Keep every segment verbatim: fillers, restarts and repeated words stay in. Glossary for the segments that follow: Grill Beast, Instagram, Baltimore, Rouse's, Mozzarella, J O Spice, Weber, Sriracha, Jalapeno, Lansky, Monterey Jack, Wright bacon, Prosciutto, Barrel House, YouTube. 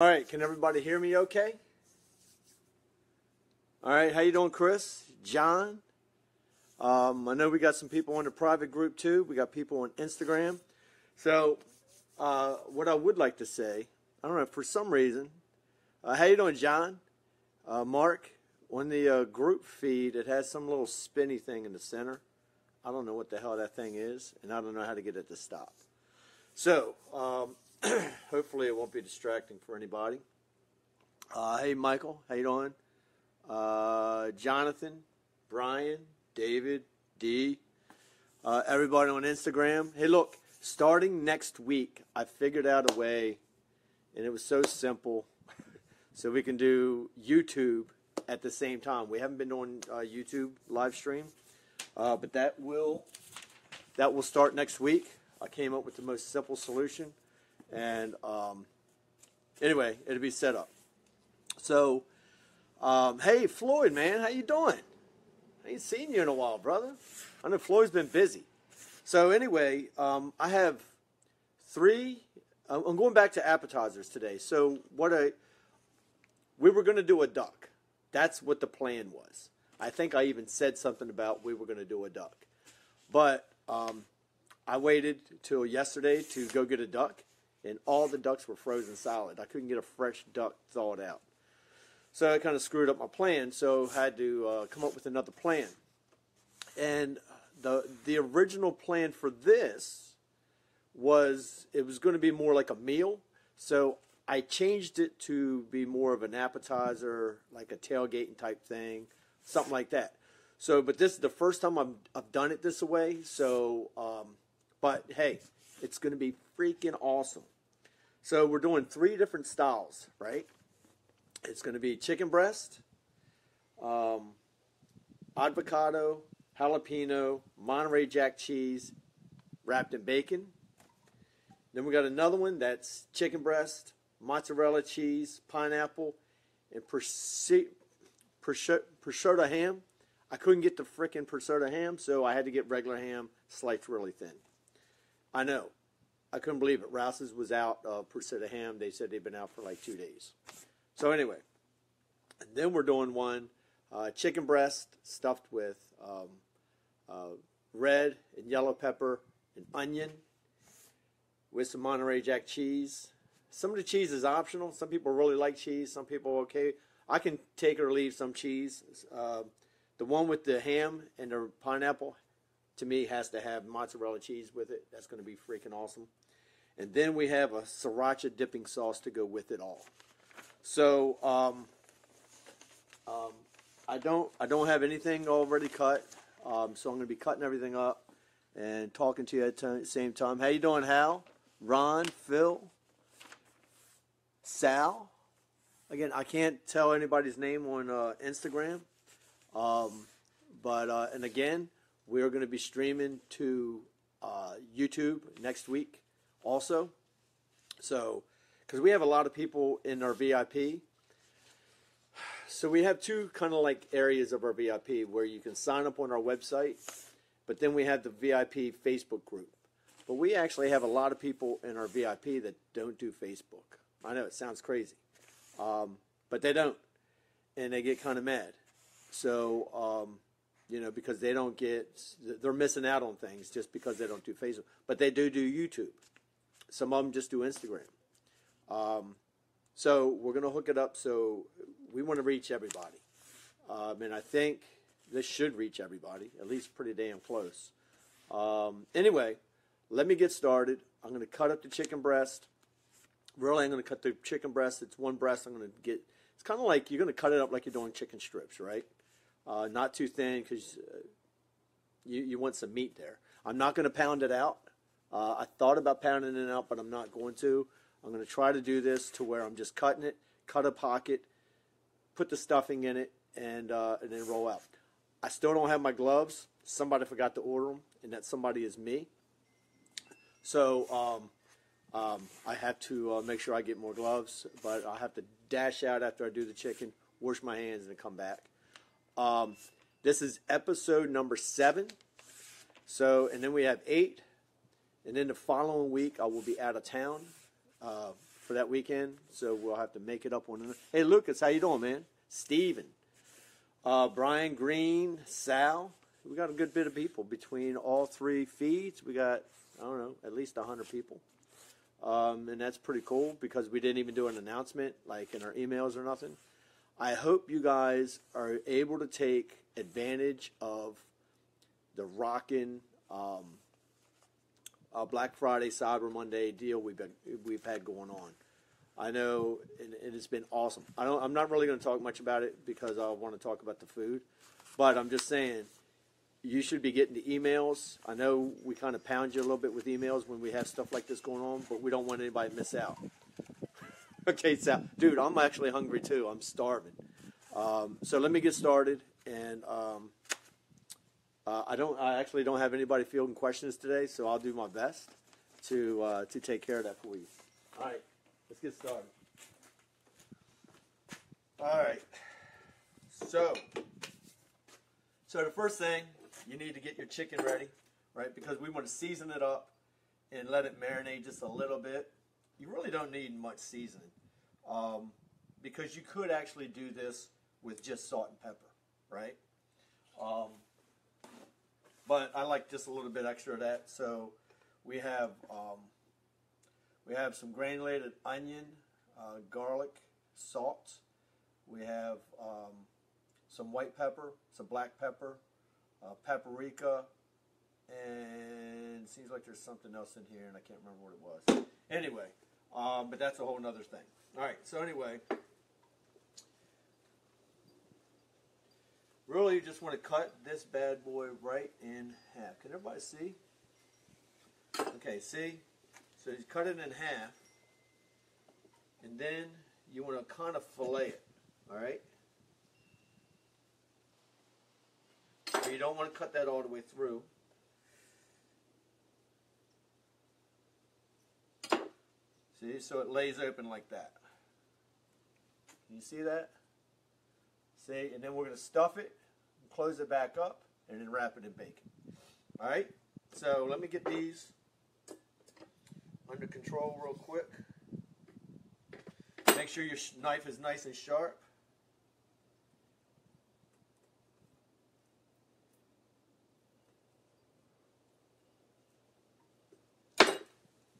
All right, can everybody hear me okay? All right, how you doing, Chris? John? Um, I know we got some people on the private group, too. We got people on Instagram. So uh, what I would like to say, I don't know, for some reason, uh, how you doing, John? Uh, Mark, on the uh, group feed, it has some little spinny thing in the center. I don't know what the hell that thing is, and I don't know how to get it to stop. So um, hopefully it won't be distracting for anybody. Uh, hey, Michael, how you doing? Uh, Jonathan, Brian, David, D, uh, everybody on Instagram. Hey, look, starting next week, I figured out a way, and it was so simple, so we can do YouTube at the same time. We haven't been doing uh, YouTube live stream, uh, but that will that will start next week. I came up with the most simple solution, and um, anyway, it'll be set up. So. Um, hey, Floyd, man, how you doing? I ain't seen you in a while, brother. I know Floyd's been busy. So anyway, um, I have three, I'm going back to appetizers today. So what I, we were going to do a duck. That's what the plan was. I think I even said something about we were going to do a duck. But um, I waited till yesterday to go get a duck, and all the ducks were frozen solid. I couldn't get a fresh duck thawed out. So I kind of screwed up my plan, so I had to uh, come up with another plan. And the the original plan for this was, it was going to be more like a meal. So I changed it to be more of an appetizer, like a tailgating type thing, something like that. So, but this is the first time I'm, I've done it this way. So, um, but hey, it's going to be freaking awesome. So we're doing three different styles, right? It's going to be chicken breast, um, avocado, jalapeno, Monterey Jack cheese, wrapped in bacon. Then we got another one that's chicken breast, mozzarella cheese, pineapple, and prosciutto ham. I couldn't get the frickin' prosciutto ham, so I had to get regular ham sliced really thin. I know. I couldn't believe it. Rouse's was out of prosciutto ham. They said they've been out for like two days. So anyway, and then we're doing one uh, chicken breast stuffed with um, uh, red and yellow pepper and onion with some Monterey Jack cheese. Some of the cheese is optional. Some people really like cheese. Some people are okay. I can take or leave some cheese. Uh, the one with the ham and the pineapple, to me, has to have mozzarella cheese with it. That's going to be freaking awesome. And then we have a Sriracha dipping sauce to go with it all. So um, um, I don't I don't have anything already cut, um, so I'm going to be cutting everything up and talking to you at the same time. How you doing, Hal? Ron, Phil, Sal. Again, I can't tell anybody's name on uh, Instagram, um, but uh, and again, we are going to be streaming to uh, YouTube next week, also. So. Because we have a lot of people in our V I P. So we have two kind of like areas of our V I P where you can sign up on our website, but then we have the V I P Facebook group. But we actually have a lot of people in our V I P that don't do Facebook. I know it sounds crazy, um, but they don't. And they get kind of mad. So, um, you know, because they don't get, they're missing out on things just because they don't do Facebook. But they do do YouTube. Some of them just do Instagram. Um, so we're going to hook it up, so we want to reach everybody, um, and I think this should reach everybody, at least pretty damn close. Um, anyway, let me get started. I'm going to cut up the chicken breast. Really, I'm going to cut the chicken breast. It's one breast. I'm going to get, it's kind of like you're going to cut it up like you're doing chicken strips, right? Uh, not too thin, because uh, you, you want some meat there. I'm not going to pound it out. Uh, I thought about pounding it out, but I'm not going to. I'm going to try to do this to where I'm just cutting it, cut a pocket, put the stuffing in it, and, uh, and then roll out. I still don't have my gloves. Somebody forgot to order them, and that somebody is me. So um, um, I have to uh, make sure I get more gloves, but I have to dash out after I do the chicken, wash my hands, and then come back. Um, this is episode number seven. So, and then we have eight. And then the following week, I will be out of town. Uh, for that weekend, so we'll have to make it up one another. Hey, Lucas, how you doing, man? Steven, uh, Brian Green, Sal. We got a good bit of people between all three feeds. We got, I don't know, at least one hundred people. Um, and that's pretty cool because we didn't even do an announcement, like in our emails or nothing. I hope you guys are able to take advantage of the rockin' um, uh, Black Friday, Cyber Monday deal we've been, we've had going on. I know, and, and it's been awesome. I don't, I'm not really going to talk much about it because I want to talk about the food, but I'm just saying you should be getting the emails. I know we kind of pound you a little bit with emails when we have stuff like this going on, but we don't want anybody to miss out. Okay, Sal. Dude, I'm actually hungry too. I'm starving. Um, so let me get started. And um, uh, I don't. I actually don't have anybody fielding questions today, so I'll do my best to uh, to take care of that for you. All right, let's get started. All right. So, so the first thing, you need to get your chicken ready, right? Because we want to season it up and let it marinate just a little bit. You really don't need much seasoning um, because you could actually do this with just salt and pepper, right? Um, but I like just a little bit extra of that. So we have um, we have some granulated onion, uh, garlic, salt. We have um, some white pepper, some black pepper, uh, paprika, and it seems like there's something else in here, and I can't remember what it was. Anyway, um, but that's a whole nother thing. All right, so anyway, really you just want to cut this bad boy right in half. Can everybody see? Okay, see? So you cut it in half, and then you want to kind of fillet it, all right? So you don't want to cut that all the way through. See, so it lays open like that. Can you see that? See, and then we're going to stuff it, close it back up, and then wrap it in bacon. All right, so let me get these under control real quick. Make sure your knife is nice and sharp.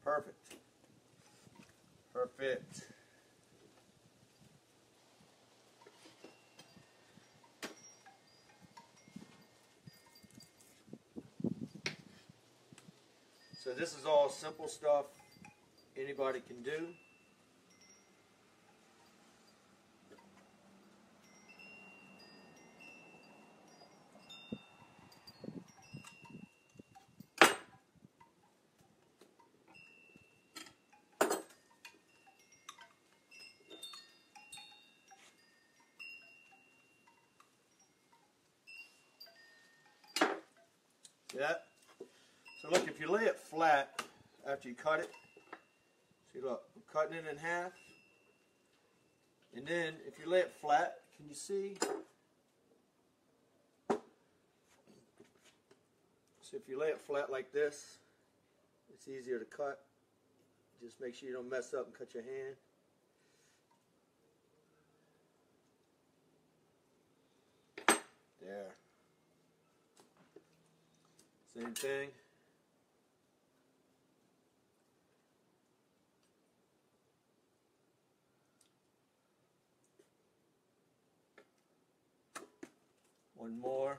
Perfect. Perfect. So this is all simple stuff anybody can do. Yeah. So look, if you lay it flat after you cut it, see look, I'm cutting it in half. And then if you lay it flat, can you see? So if you lay it flat like this, it's easier to cut. Just make sure you don't mess up and cut your hand. There. Same thing. One more.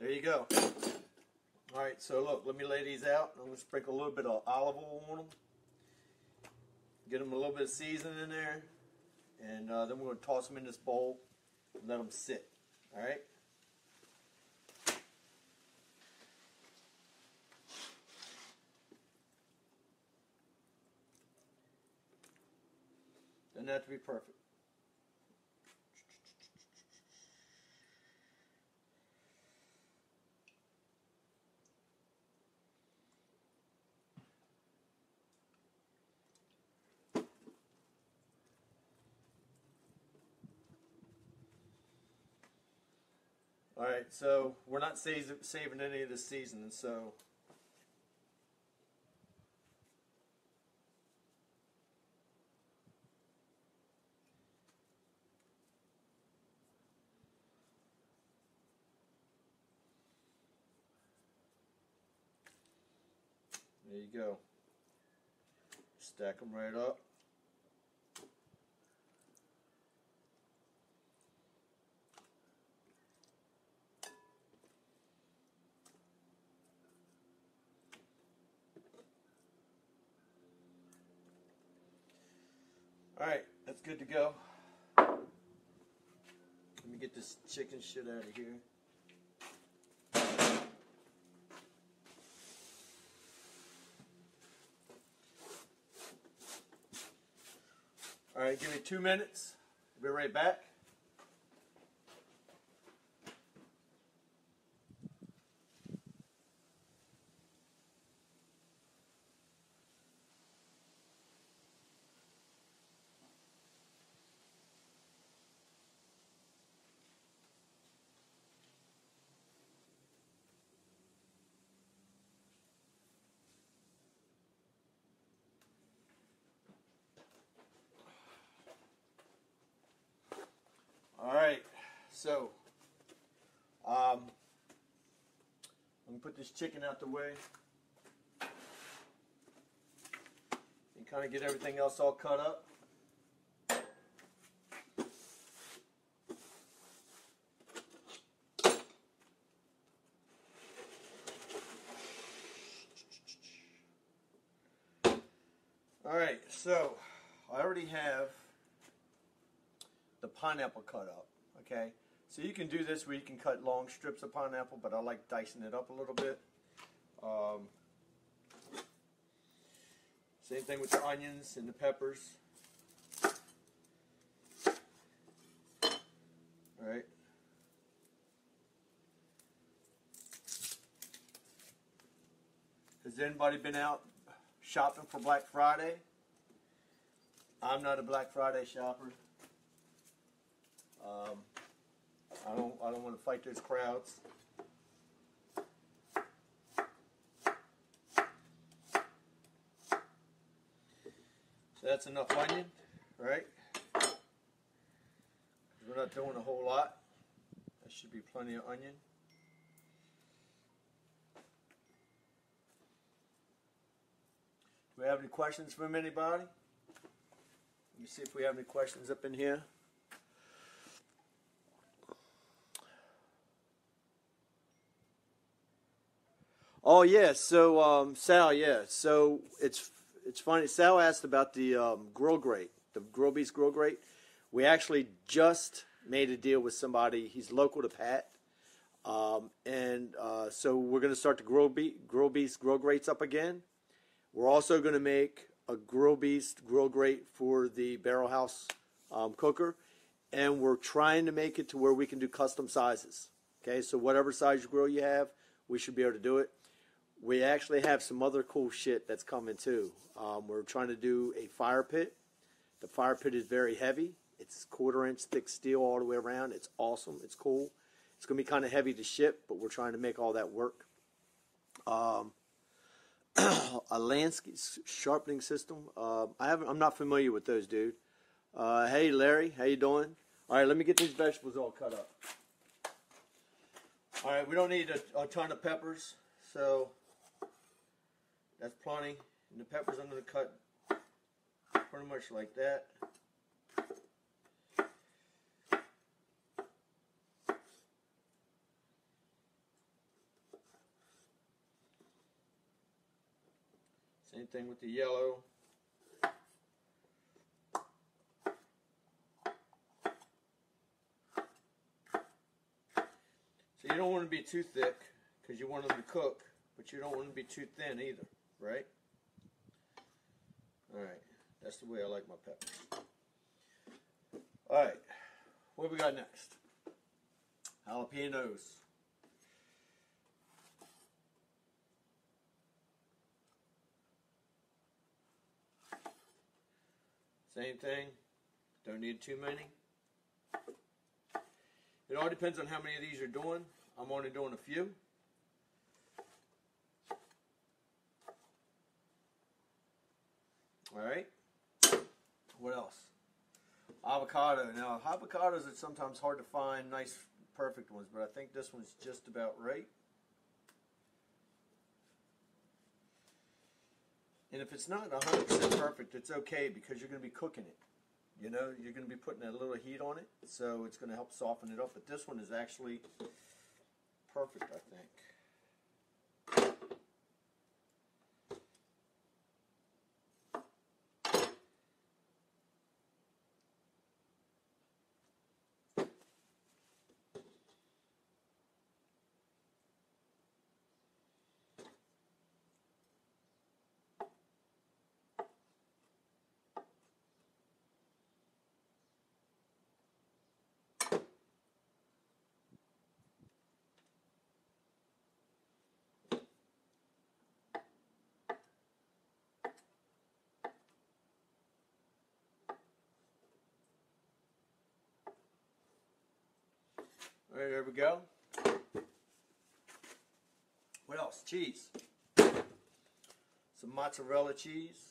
There you go. All right, so look, let me lay these out. I'm going to sprinkle a little bit of olive oil on them. Get them a little bit of seasoning in there. And uh, then we're going to toss them in this bowl and let them sit. All right? and that would be perfect. Alright, so we're not saving any of the seasoning, so there you go. Stack them right up. Alright, that's good to go. Let me get this chicken shit out of here. Alright, give me two minutes. We'll be right back. So, um, I'm going to put this chicken out the way and kind of get everything else all cut up. Alright, so I already have the pineapple cut up, okay? So you can do this where you can cut long strips of pineapple, but I like dicing it up a little bit. Um, same thing with the onions and the peppers. Alright. Has anybody been out shopping for Black Friday? I'm not a Black Friday shopper. Um... I don't, I don't want to fight those crowds. So that's enough onion, right? We're not doing a whole lot. That should be plenty of onion. Do we have any questions from anybody? Let me see if we have any questions up in here. Oh yeah, so um, Sal, yeah, so it's it's funny. Sal asked about the um, grill grate, the Grill Beast grill grate. We actually just made a deal with somebody. He's local to Pat, um, and uh, so we're gonna start the Grill Beast Grill Beast grill grates up again. We're also gonna make a Grill Beast grill grate for the Barrel House um, cooker, and we're trying to make it to where we can do custom sizes. Okay, so whatever size grill you have, we should be able to do it. We actually have some other cool shit that's coming too. Um, we're trying to do a fire pit. The fire pit is very heavy. It's quarter inch thick steel all the way around. It's awesome. It's cool. It's going to be kind of heavy to ship, but we're trying to make all that work. Um, a Lansky sharpening system. Uh, I haven't, I'm not familiar with those, dude. Uh, hey, Larry. How you doing? All right, let me get these vegetables all cut up. All right, we don't need a, a ton of peppers, so... that's plenty, and the peppers I'm going to cut pretty much like that. Same thing with the yellow. So you don't want to be too thick because you want them to cook, but you don't want to be too thin either. Right? Alright, that's the way I like my peppers. Alright, what we got next? Jalapenos. Same thing, don't need too many. It all depends on how many of these you're doing. I'm only doing a few. Alright, what else? Avocado. Now, avocados are sometimes hard to find nice, perfect ones, but I think this one's just about right. And if it's not one hundred percent perfect, it's okay because you're going to be cooking it. You know, you're going to be putting a little heat on it, so it's going to help soften it up. But this one is actually perfect, I think. All right, there we go. What else? Cheese. Some mozzarella cheese.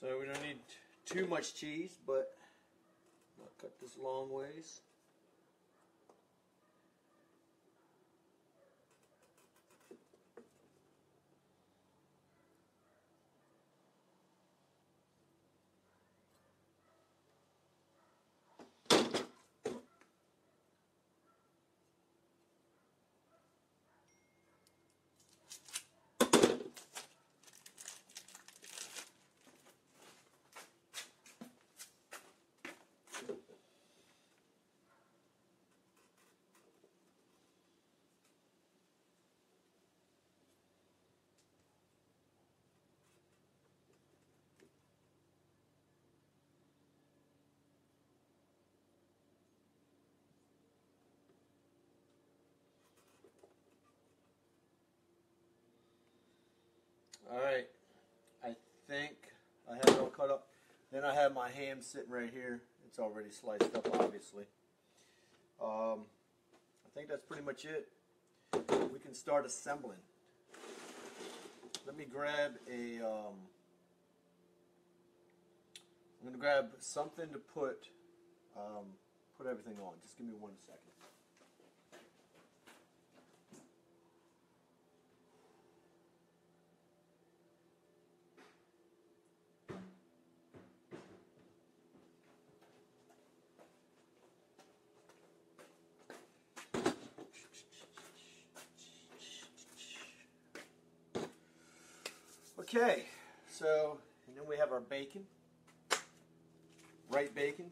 So we don't need too much cheese, but I'll cut this long ways. Alright, I think I have it all cut up. Then I have my ham sitting right here. It's already sliced up, obviously. Um, I think that's pretty much it. We can start assembling. Let me grab a... Um, I'm going to grab something to put, um, put everything on. Just give me one second. Okay, so, and then we have our bacon, Wright bacon.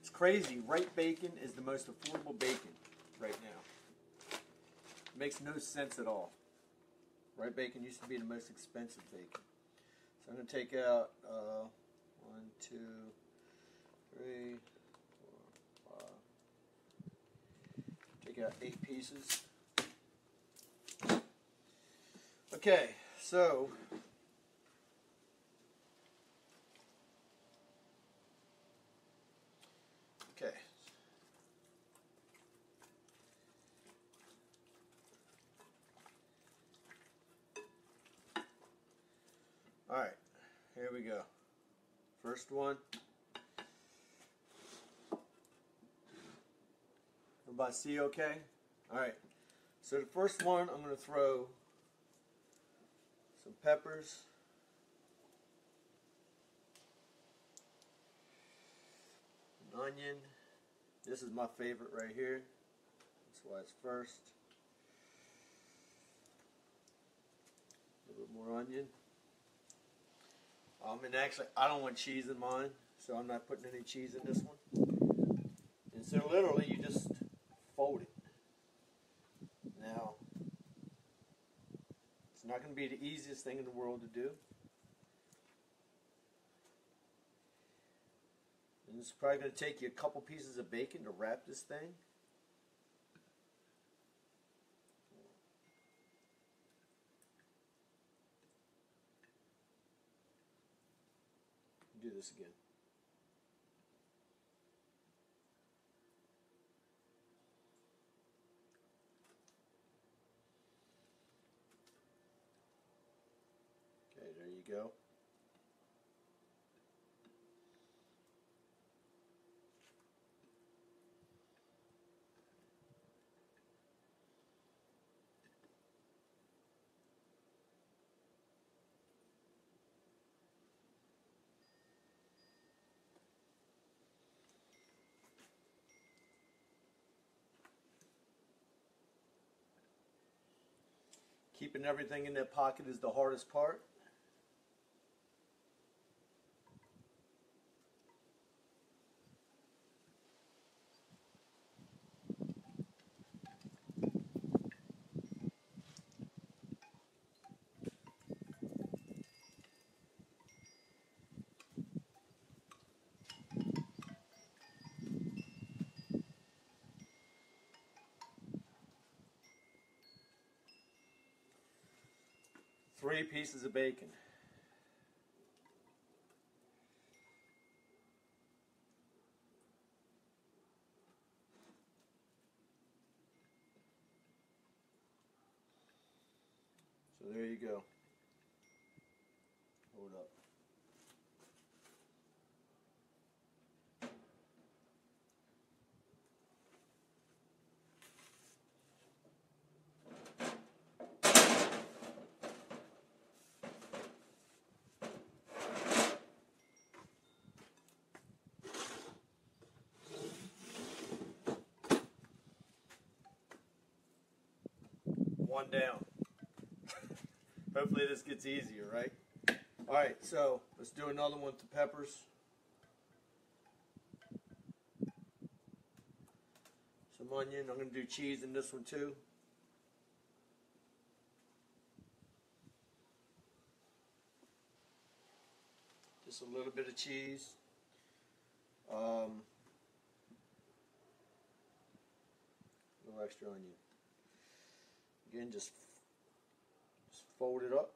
It's crazy, Wright bacon is the most affordable bacon right now. It makes no sense at all. Wright bacon used to be the most expensive bacon. So I'm going to take out uh, one, two, three, four, five, take out eight pieces. Okay, so... Okay. All right, here we go. First one. Everybody see okay? All right. So the first one, I'm going to throw some peppers. Onion. This is my favorite right here. That's why it's first. A little bit more onion. Um, and actually, I don't want cheese in mine, so I'm not putting any cheese in this one. And so literally, you just fold it. Now, it's not going to be the easiest thing in the world to do. And it's probably going to take you a couple pieces of bacon to wrap this thing. Do this again. Okay, there you go. Keeping everything in that pocket is the hardest part. Three pieces of bacon. So there you go. Hold up. One down. Hopefully this gets easier, right? All right, so let's do another one with the peppers. Some onion. I'm going to do cheese in this one too. Just a little bit of cheese. Um, a little extra onion. Again, just, just fold it up.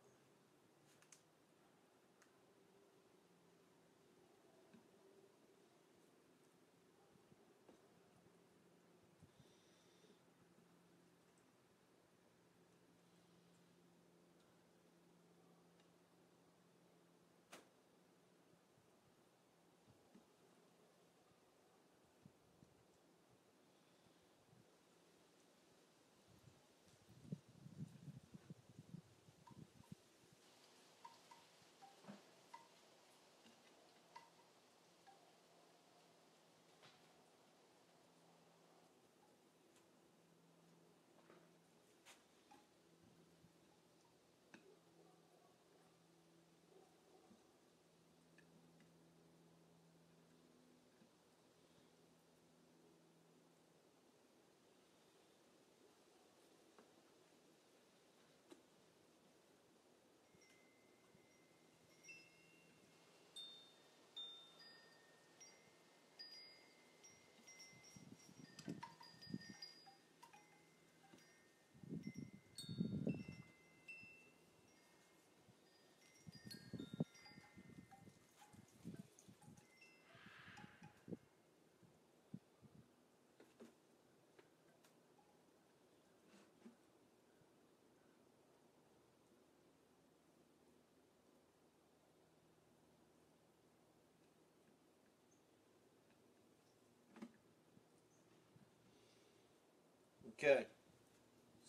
Okay,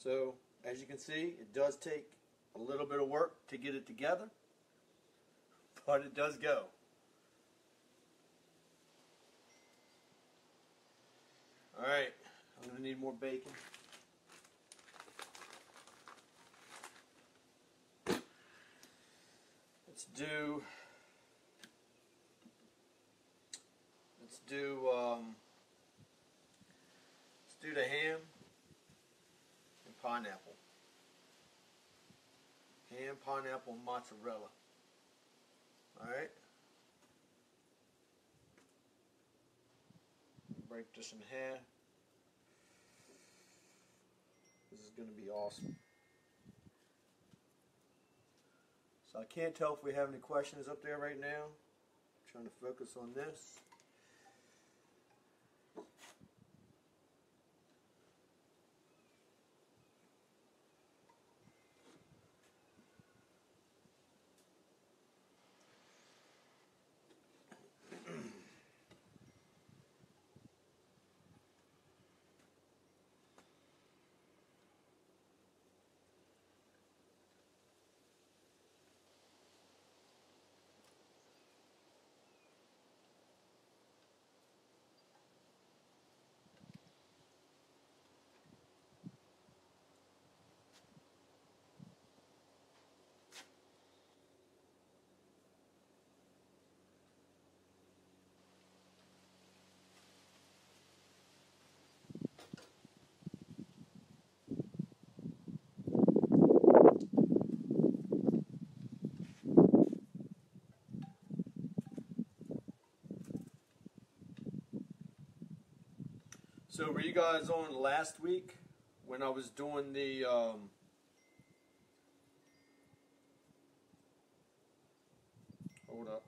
so as you can see, it does take a little bit of work to get it together, but it does go. All right, I'm going to need more bacon. Let's do do um, let's do the ham and pineapple. Ham, pineapple, mozzarella. Alright. Break this in half. This is going to be awesome. So I can't tell if we have any questions up there right now. I'm trying to focus on this. So were you guys on last week when I was doing the um, hold up.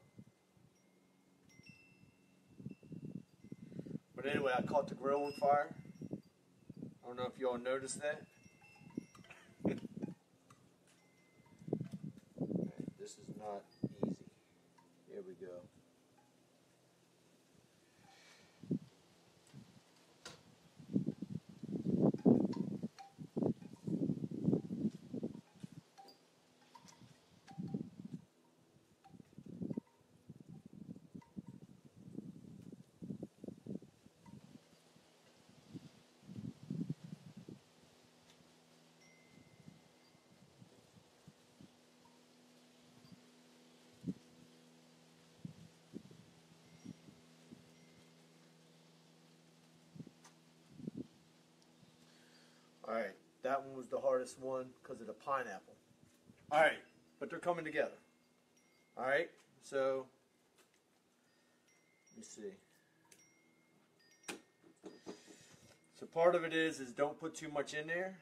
But anyway, I caught the grill on fire. I don't know if y'all noticed that. Right, this is not easy. Here we go. Alright, that one was the hardest one because of the pineapple. Alright, but they're coming together. Alright, so let me see. So part of it is, is don't put too much in there.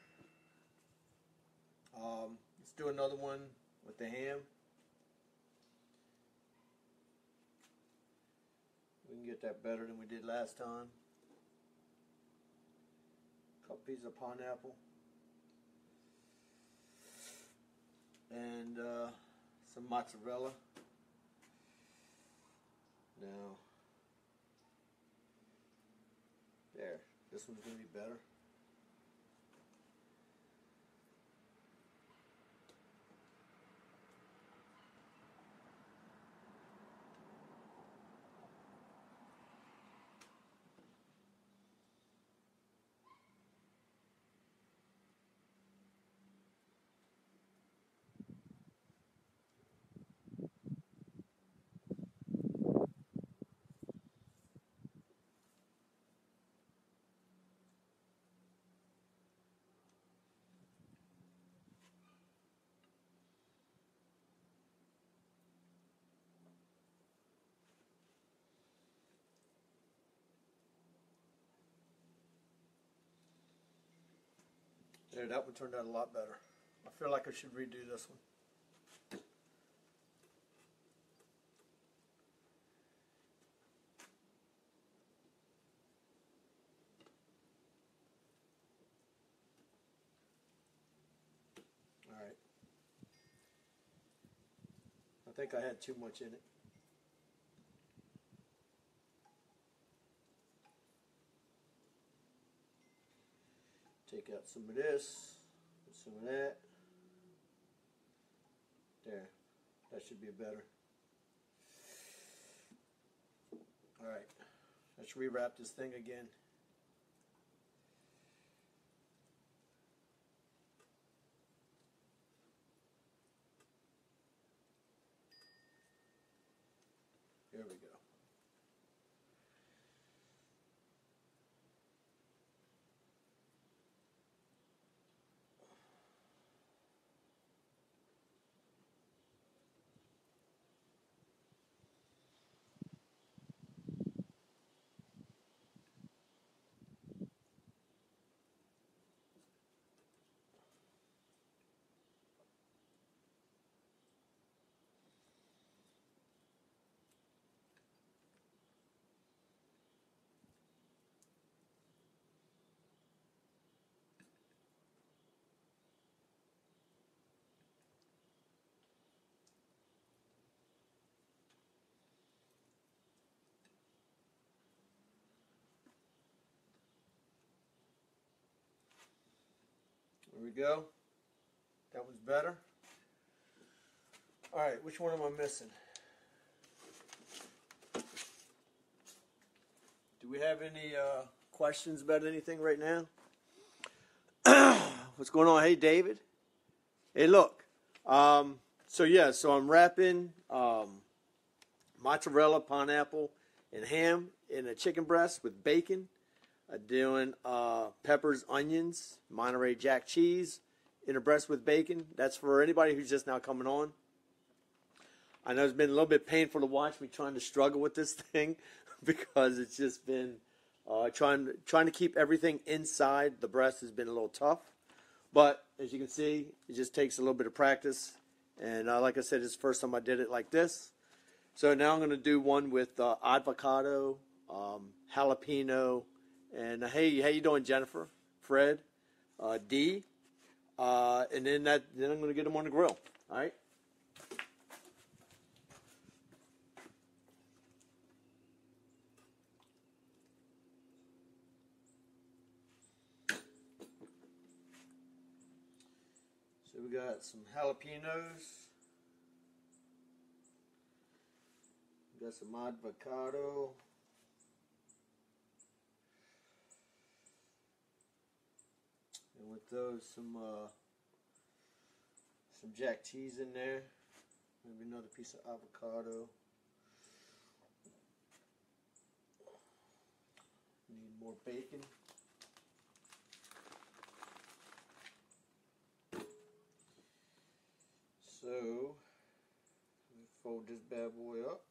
Um, let's do another one with the ham. We can get that better than we did last time. Piece of pineapple and uh, some mozzarella. Now, there, this one's gonna be better. There, that one turned out a lot better. I feel like I should redo this one. All right. I think I had too much in it. Take out some of this, some of that. There, that should be better. All right, let's rewrap this thing again. There we go. There we go. That was better. Alright, which one am I missing? Do we have any uh, questions about anything right now? What's going on? Hey, David. Hey, look. Um, so, yeah, so I'm wrapping um, mozzarella, pineapple, and ham in a chicken breast with bacon. I'm doing uh, peppers, onions, Monterey Jack cheese in a breast with bacon. That's for anybody who's just now coming on. I know it's been a little bit painful to watch me trying to struggle with this thing because it's just been uh, trying trying to keep everything inside the breast has been a little tough. But as you can see, it just takes a little bit of practice. And uh, like I said, it's the first time I did it like this. So now I'm going to do one with uh, avocado, um, jalapeno, and uh, hey, how you doing, Jennifer, Fred, uh, D, uh, and then that then I'm going to get them on the grill. All right. We got some jalapenos. We got some avocado. And with those, some uh, some jack cheese in there. Maybe another piece of avocado. Need more bacon. So, let me fold this bad boy up.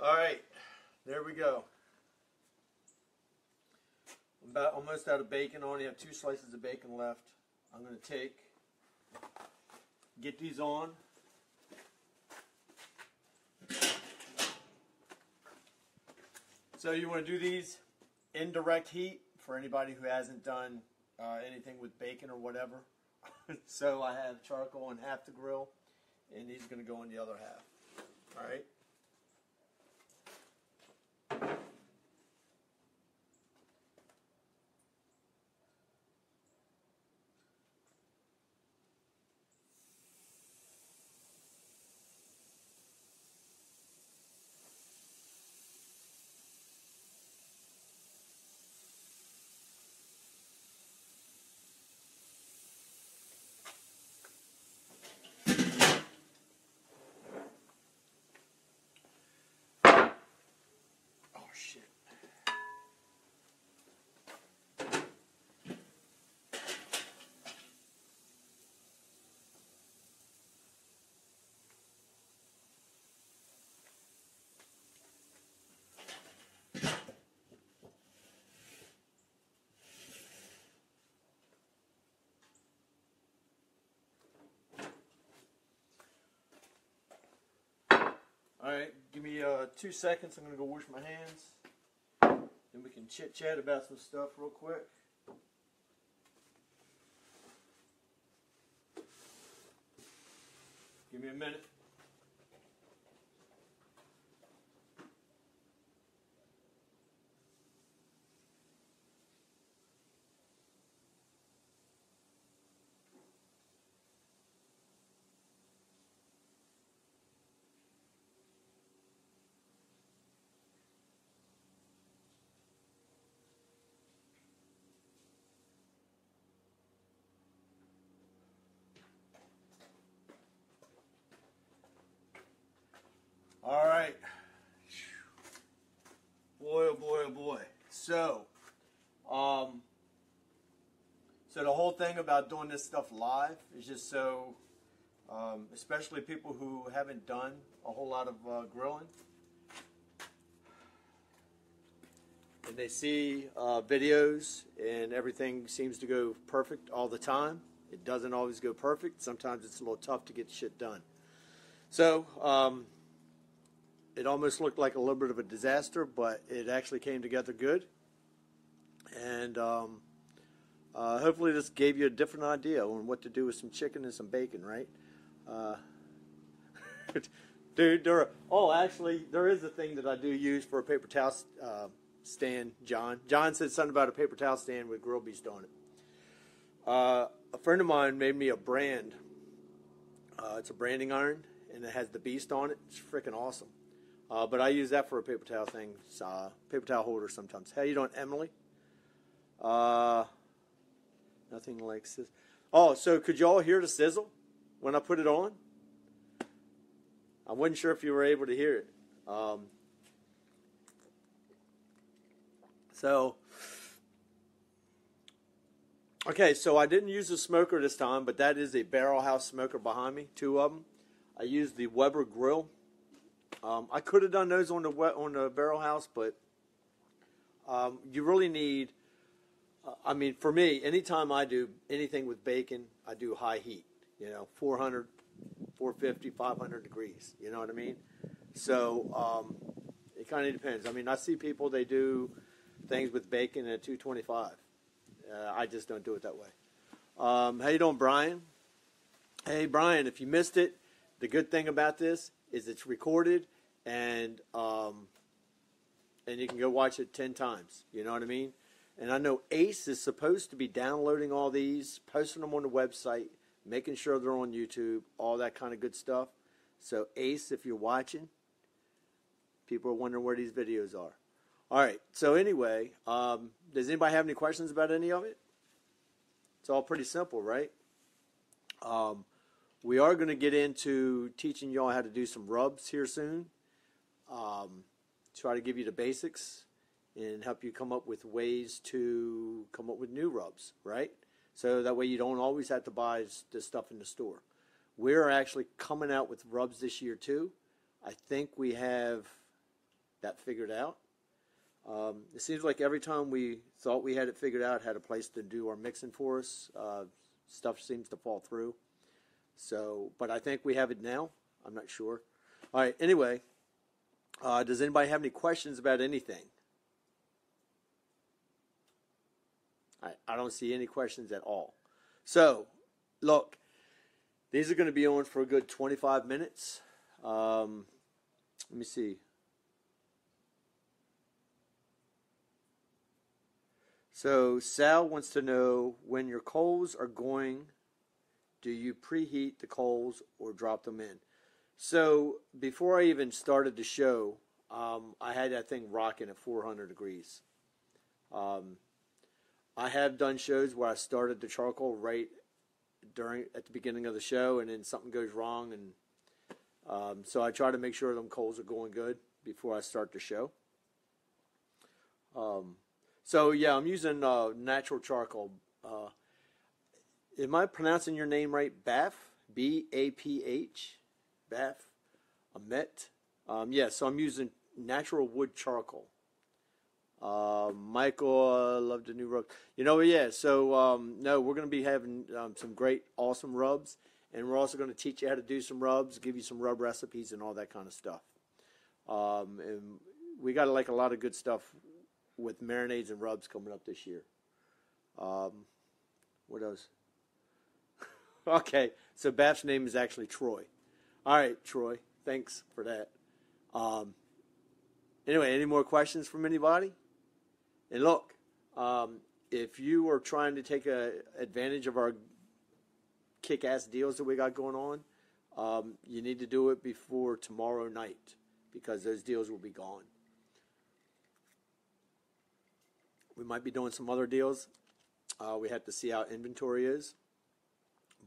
All right, there we go. I'm about almost out of bacon. I only have two slices of bacon left. I'm going to take, get these on. So you want to do these in direct heat for anybody who hasn't done uh, anything with bacon or whatever. So I have charcoal on half the grill, and these are going to go on the other half. All right. Alright, give me uh, two seconds. I'm going to go wash my hands. Then we can chit-chat about some stuff real quick. Give me a minute. So, um, so the whole thing about doing this stuff live is just so, um, especially people who haven't done a whole lot of uh, grilling, and they see uh, videos and everything seems to go perfect all the time. It doesn't always go perfect. Sometimes it's a little tough to get shit done. So um, it almost looked like a little bit of a disaster, but it actually came together good. And um, uh, hopefully this gave you a different idea on what to do with some chicken and some bacon, right? Uh, dude, there are, oh, actually, there is a thing that I do use for a paper towel uh, stand, John. John said something about a paper towel stand with Grill Beast on it. Uh, a friend of mine made me a brand. Uh, it's a branding iron, and it has the beast on it. It's freaking awesome. Uh, but I use that for a paper towel thing, uh, paper towel holder sometimes. How you doing, Emily? Uh, nothing like sizzle. Oh, so could you all hear the sizzle when I put it on? I wasn't sure if you were able to hear it. Um, So, okay, so I didn't use a smoker this time, but that is a Barrel House smoker behind me, two of them. I used the Weber grill. Um, I could have done those on the on the Barrel House, but um, you really need, uh, I mean, for me, anytime I do anything with bacon, I do high heat, you know, four hundred, four fifty, five hundred degrees, you know what I mean? So, um, it kind of depends. I mean, I see people, they do things with bacon at two twenty-five. Uh, I just don't do it that way. Um, how you doing, Brian? Hey, Brian, if you missed it, the good thing about this is it's recorded, and um, and you can go watch it ten times. You know what I mean? And I know Ace is supposed to be downloading all these, posting them on the website, making sure they're on YouTube, all that kind of good stuff. So, Ace, if you're watching, people are wondering where these videos are. All right, so anyway, um, does anybody have any questions about any of it? It's all pretty simple, right? Um, we are going to get into teaching y'all how to do some rubs here soon. Um, try to give you the basics and help you come up with ways to come up with new rubs, right? So that way you don't always have to buy this stuff in the store. We're actually coming out with rubs this year too. I think we have that figured out. Um, it seems like every time we thought we had it figured out, had a place to do our mixing for us, uh, stuff seems to fall through. So, but I think we have it now. I'm not sure. All right, anyway, uh, does anybody have any questions about anything? I, I don't see any questions at all. So, look, these are going to be on for a good twenty-five minutes. Um, let me see. So, Sal wants to know, when your coals are going, do you preheat the coals or drop them in? So, before I even started the show, um, I had that thing rocking at four hundred degrees. Um, I have done shows where I started the charcoal right during at the beginning of the show, and then something goes wrong, and um, so I try to make sure them coals are going good before I start the show. Um... So, yeah, I'm using uh, natural charcoal. Uh, am I pronouncing your name right? Baff? B A P H? Baff? Amet? Um, yeah, so I'm using natural wood charcoal. Uh, Michael, uh, love the new rub. You know, yeah, so, um, no, we're going to be having um, some great, awesome rubs. And we're also going to teach you how to do some rubs, give you some rub recipes and all that kind of stuff. Um, and we got, like, a lot of good stuff with marinades and rubs coming up this year. Um, what else? Okay, so Baff's name is actually Troy. All right, Troy, thanks for that. Um, anyway, any more questions from anybody? And look, um, if you are trying to take a, advantage of our kick-ass deals that we got going on, um, you need to do it before tomorrow night because those deals will be gone. We might be doing some other deals. Uh, we have to see how inventory is.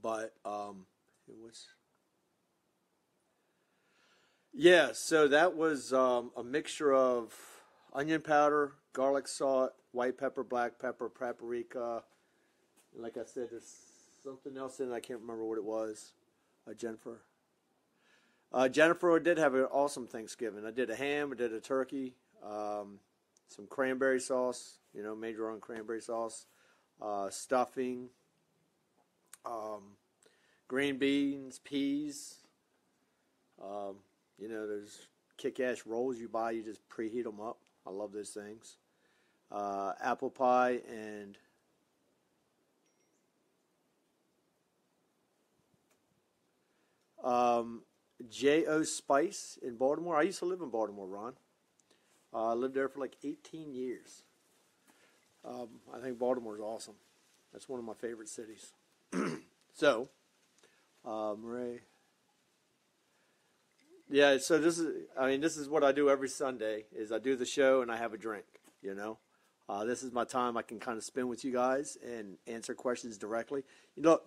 But, um, it was... yeah, so that was um, a mixture of onion powder, garlic salt, white pepper, black pepper, paprika. Like I said, there's something else in it. I can't remember what it was. Uh, Jennifer. Uh, Jennifer did have an awesome Thanksgiving. I did a ham. I did a turkey. Um, some cranberry sauce. You know, made your own cranberry sauce. Uh, stuffing. Um, green beans, peas. Um, you know, there's kick-ass rolls you buy. You just preheat them up. I love those things. Uh, apple pie and um, J O Spice in Baltimore. I used to live in Baltimore, Ron. Uh, I lived there for like eighteen years. Um, I think Baltimore's awesome. That's one of my favorite cities. So, um, Ray. Yeah, so this is, I mean, this is what I do every Sunday, is I do the show and I have a drink, you know. Uh, this is my time I can kind of spend with you guys and answer questions directly. You know,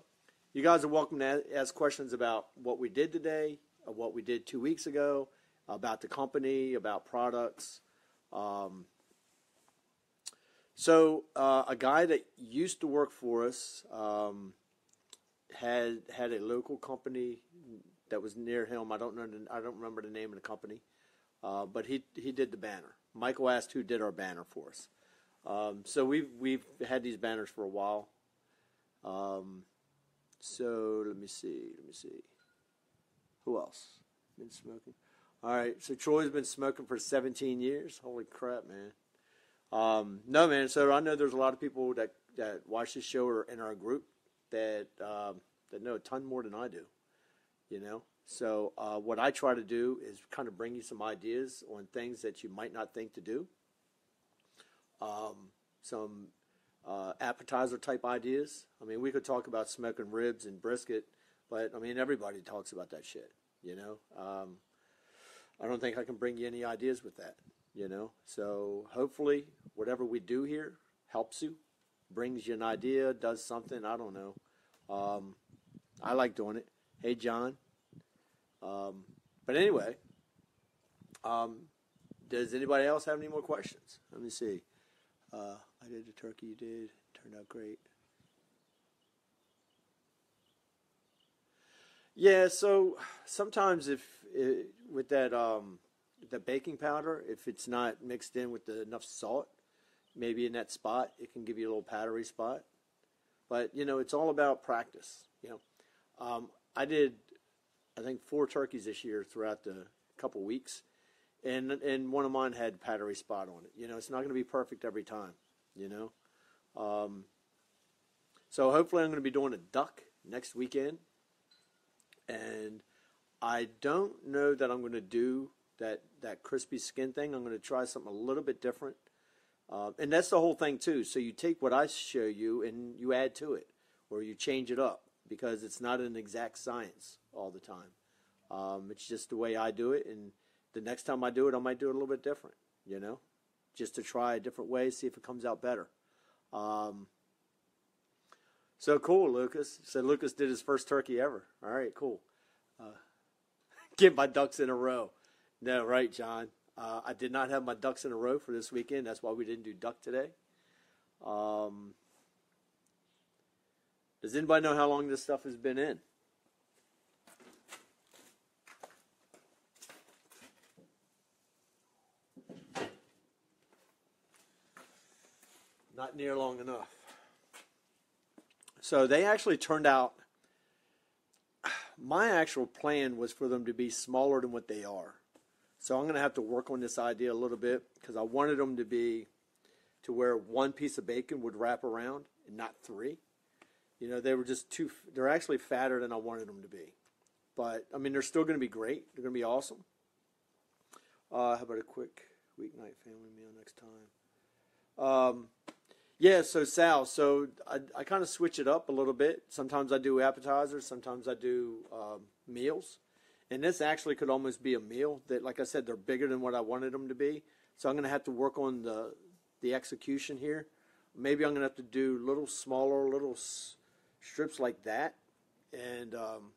you guys are welcome to ask questions about what we did today, or what we did two weeks ago, about the company, about products. Um, so uh, a guy that used to work for us um, had had a local company that was near him. I don't know. The, I don't remember the name of the company, uh, but he he did the banner. Michael asked who did our banner for us. Um, so we've we've had these banners for a while. Um, so let me see. Let me see. Who else been smoking? All right. So Troy's been smoking for seventeen years. Holy crap, man! Um, no, man. So I know there's a lot of people that that watch this show or in our group that um, that know a ton more than I do. You know, so uh, what I try to do is kind of bring you some ideas on things that you might not think to do. Um, some uh, appetizer type ideas. I mean, we could talk about smoking ribs and brisket, but I mean, everybody talks about that shit, you know. Um, I don't think I can bring you any ideas with that, you know. So hopefully whatever we do here helps you, brings you an idea, does something, I don't know. Um, I like doing it. Hey, John. Um, but anyway, um, does anybody else have any more questions? Let me see. Uh, I did the turkey you did. Turned out great. Yeah, so sometimes if it, with that um, the baking powder, if it's not mixed in with the, enough salt, maybe in that spot, it can give you a little powdery spot. But, you know, it's all about practice, you know. Um, I did, I think, four turkeys this year throughout the couple weeks, and and one of mine had a powdery spot on it. You know, it's not going to be perfect every time, you know. Um, so hopefully I'm going to be doing a duck next weekend, and I don't know that I'm going to do that, that crispy skin thing. I'm going to try something a little bit different, uh, and that's the whole thing too. So you take what I show you and you add to it, or you change it up. Because it's not an exact science all the time. Um, it's just the way I do it, and the next time I do it, I might do it a little bit different, you know, just to try a different way, see if it comes out better. Um, so cool, Lucas. So Lucas did his first turkey ever. All right, cool. Uh, get my ducks in a row. No, right, John. Uh, I did not have my ducks in a row for this weekend. That's why we didn't do duck today. Um... Does anybody know how long this stuff has been in? Not near long enough. So they actually turned out, my actual plan was for them to be smaller than what they are. So I'm going to have to work on this idea a little bit, because I wanted them to be to where one piece of bacon would wrap around and not three. You know, they were just too, they're actually fatter than I wanted them to be. But, I mean, they're still going to be great. They're going to be awesome. Uh, how about a quick weeknight family meal next time? Um, yeah, so Sal, so I, I kind of switch it up a little bit. Sometimes I do appetizers. Sometimes I do um, meals. And this actually could almost be a meal. That, like I said, they're bigger than what I wanted them to be. So I'm going to have to work on the, the execution here. Maybe I'm going to have to do little smaller, little strips like that, and um,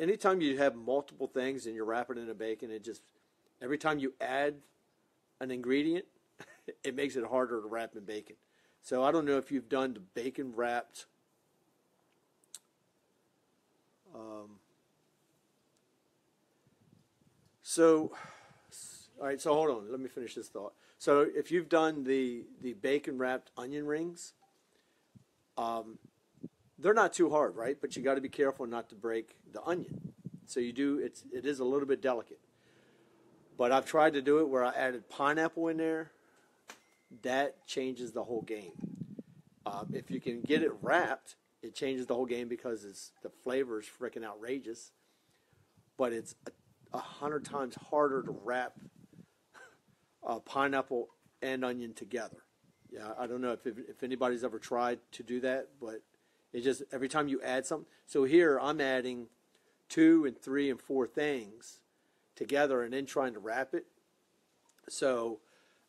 anytime you have multiple things and you're wrapping in a bacon, it just every time you add an ingredient, it makes it harder to wrap in bacon. So I don't know if you've done the bacon wrapped um, so all right, so hold on, let me finish this thought. So if you've done the the bacon wrapped onion rings, um, they're not too hard, right? But you got to be careful not to break the onion. So you do, it's, it is a little bit delicate. But I've tried to do it where I added pineapple in there. That changes the whole game. Um, if you can get it wrapped, it changes the whole game because it's, the flavor is freaking outrageous. But it's a, a hundred times harder to wrap uh, pineapple and onion together. Yeah, I don't know if, if anybody's ever tried to do that, but it's just every time you add something. So here I'm adding two and three and four things together and then trying to wrap it. So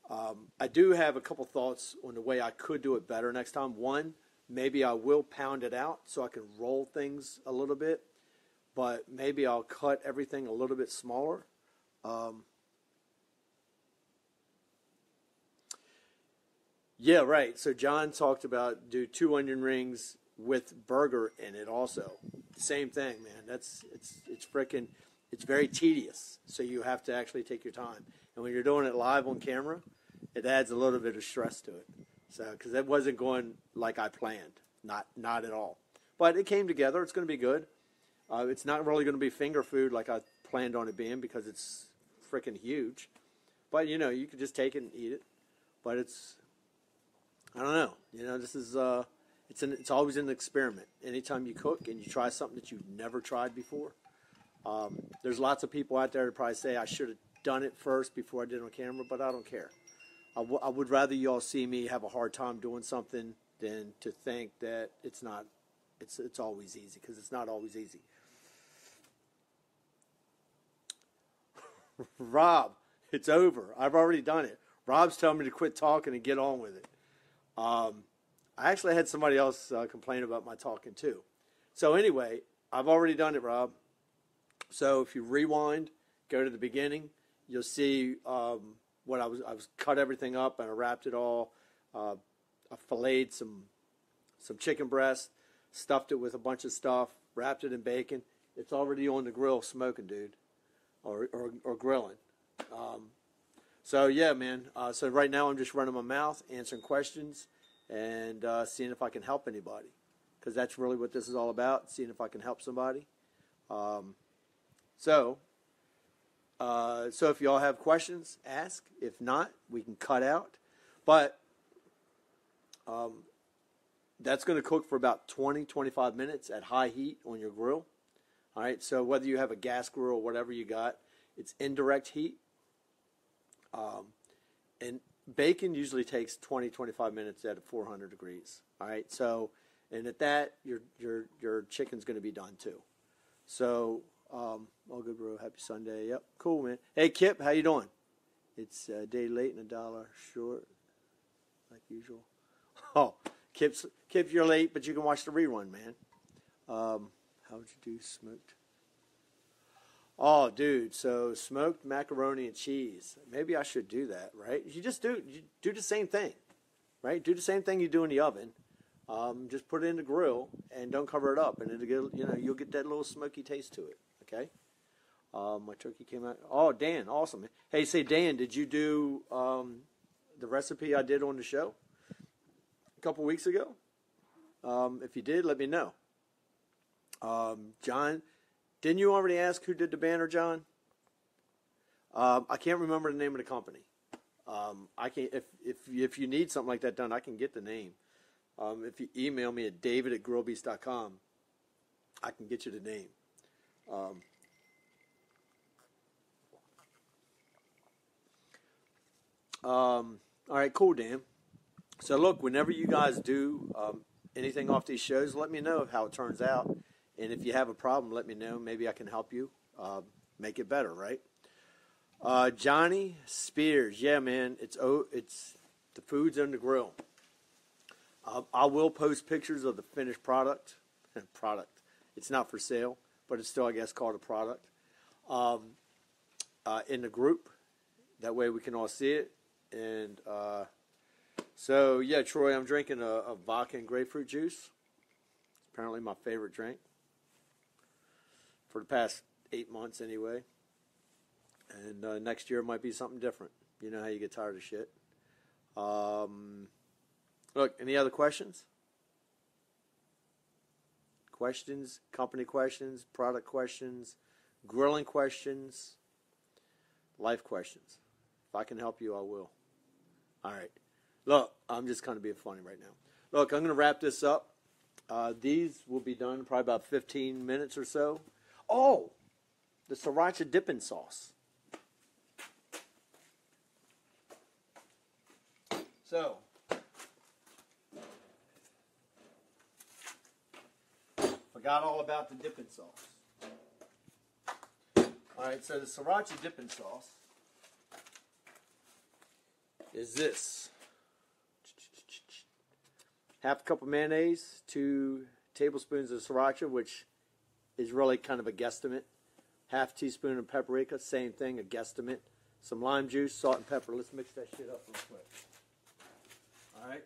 um, I do have a couple thoughts on the way I could do it better next time. One, maybe I will pound it out so I can roll things a little bit, but maybe I'll cut everything a little bit smaller. Um, yeah, right. So John talked about do two onion rings with burger in it also. Same thing, man. That's it's it's freaking it's very tedious. So you have to actually take your time. And when you're doing it live on camera, it adds a little bit of stress to it. So because it wasn't going like I planned, not not at all. But it came together. It's going to be good. Uh, it's not really going to be finger food like I planned on it being because it's freaking huge. But you know, you could just take it and eat it. But it's I don't know. You know, this is. Uh, It's, an, it's always an experiment. Anytime you cook and you try something that you've never tried before, um, there's lots of people out there that probably say I should have done it first before I did it on camera, but I don't care. I, w I would rather you all see me have a hard time doing something than to think that it's not, it's, it's always easy, because it's not always easy. Rob, it's over. I've already done it. Rob's telling me to quit talking and get on with it. Um, I actually had somebody else uh, complain about my talking too. So anyway, I've already done it, Rob. So if you rewind, go to the beginning, you'll see um, what I was, I was cut everything up and I wrapped it all. Uh, I filleted some, some chicken breast, stuffed it with a bunch of stuff, wrapped it in bacon. It's already on the grill smoking, dude, or, or, or grilling. Um, so yeah, man. Uh, so right now I'm just running my mouth, answering questions, and uh, seeing if I can help anybody, because that's really what this is all about, seeing if I can help somebody. Um, so, uh, so if y'all have questions, ask. If not, we can cut out. But um, that's going to cook for about twenty, twenty-five minutes at high heat on your grill. All right, so whether you have a gas grill or whatever you got, it's indirect heat. Um, and bacon usually takes twenty, twenty-five minutes at four hundred degrees. All right, so, and at that, your your your chicken's going to be done too. So, um, all good, bro. Happy Sunday. Yep, cool, man. Hey, Kip, how you doing? It's a day late and a dollar short, like usual. Oh, Kip's, Kip, you're late, but you can watch the rerun, man. Um, how would you do smoked? Oh, dude, so smoked macaroni and cheese. Maybe I should do that, right? You just do you do the same thing, right? Do the same thing you do in the oven. Um, just put it in the grill and don't cover it up, and it'll get, you know, you'll get that little smoky taste to it, okay? Um, my turkey came out. Oh, Dan, awesome. Hey, say, Dan, did you do um, the recipe I did on the show a couple weeks ago? Um, if you did, let me know. Um, John... Didn't you already ask who did the banner, John? Um, I can't remember the name of the company. Um, I can if if if you need something like that done, I can get the name. Um, if you email me at David at grill beast dot com, I can get you the name. Um, um, all right, cool, Dan. So look, whenever you guys do um, anything off these shows, let me know how it turns out. And if you have a problem, let me know. Maybe I can help you uh, make it better, right? Uh, Johnny Spears, yeah, man, it's oh, it's the food's on the grill. Uh, I will post pictures of the finished product. product, it's not for sale, but it's still, I guess, called a product. Um, uh, in the group, that way we can all see it. And uh, so, yeah, Troy, I'm drinking a, a vodka and grapefruit juice. It's apparently my favorite drink for the past eight months anyway. And uh, next year might be something different. You know how you get tired of shit. Um, look, any other questions? Questions, company questions, product questions, grilling questions, life questions. If I can help you, I will. All right. Look, I'm just kind of being funny right now. Look, I'm going to wrap this up. Uh, these will be done in probably about fifteen minutes or so. Oh, the Sriracha dipping sauce. So, forgot all about the dipping sauce. All right, so the Sriracha dipping sauce is this. Half a cup of mayonnaise, two tablespoons of Sriracha, which is really kind of a guesstimate. Half teaspoon of paprika, same thing, a guesstimate. Some lime juice, salt and pepper. Let's mix that shit up real quick. All right.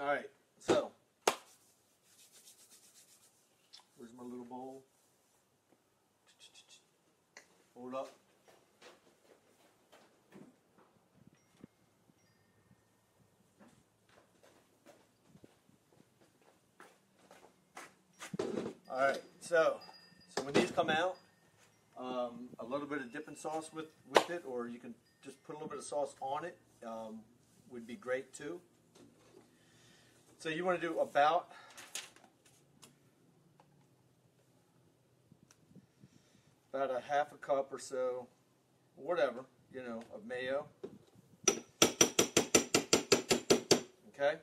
All right, so. Where's my little bowl? Hold up. All right, so so when these come out, um, a little bit of dipping sauce with, with it, or you can just put a little bit of sauce on it, um, would be great too. So you want to do about About a half a cup or so, whatever, you know, of mayo. Okay?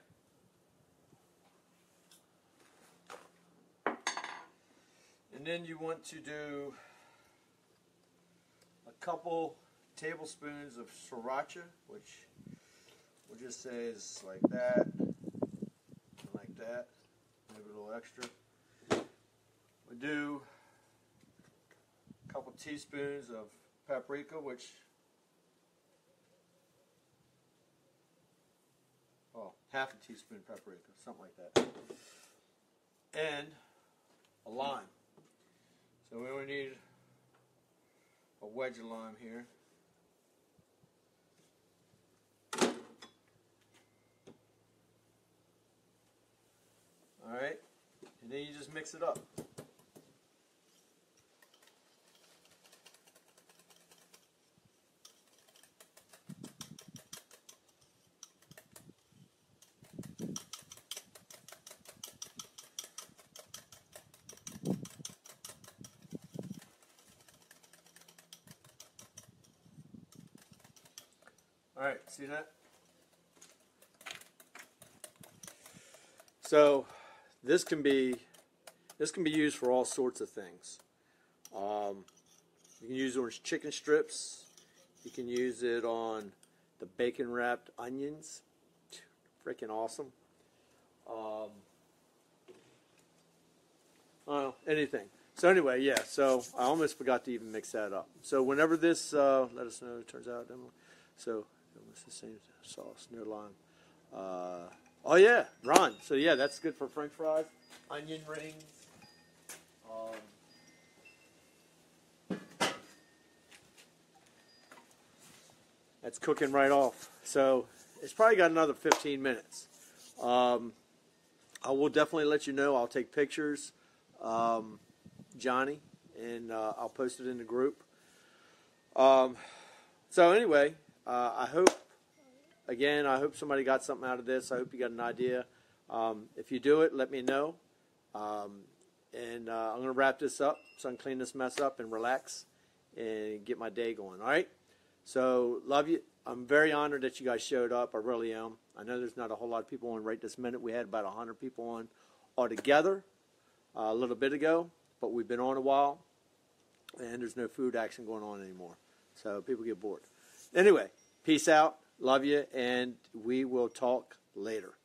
And then you want to do a couple tablespoons of Sriracha, which we'll just say is like that, like that, maybe a little extra. We do couple teaspoons of paprika, which, oh, half a teaspoon of paprika, something like that, and a lime. So we only need a wedge of lime here. All right, and then you just mix it up. All right, see that? So this can be this can be used for all sorts of things. Um, you can use it on chicken strips. You can use it on the bacon wrapped onions. Freaking awesome. Um, well, anything. So anyway, yeah. So I almost forgot to even mix that up. So whenever this, uh, let us know. It turns out. So. It's the same sauce, no lime. Uh, oh, yeah, Ron. So, yeah, that's good for French fries, onion rings. Um, that's cooking right off. So, it's probably got another fifteen minutes. Um, I will definitely let you know. I'll take pictures, um, Johnny, and uh, I'll post it in the group. Um, so, anyway. Uh, I hope, again, I hope somebody got something out of this. I hope you got an idea. Um, if you do it, let me know. Um, and uh, I'm going to wrap this up so I can clean this mess up and relax and get my day going. All right? So, love you. I'm very honored that you guys showed up. I really am. I know there's not a whole lot of people on right this minute. We had about one hundred people on altogether uh, a little bit ago, but we've been on a while, and there's no food action going on anymore. So, people get bored. Anyway, peace out, love you, and we will talk later.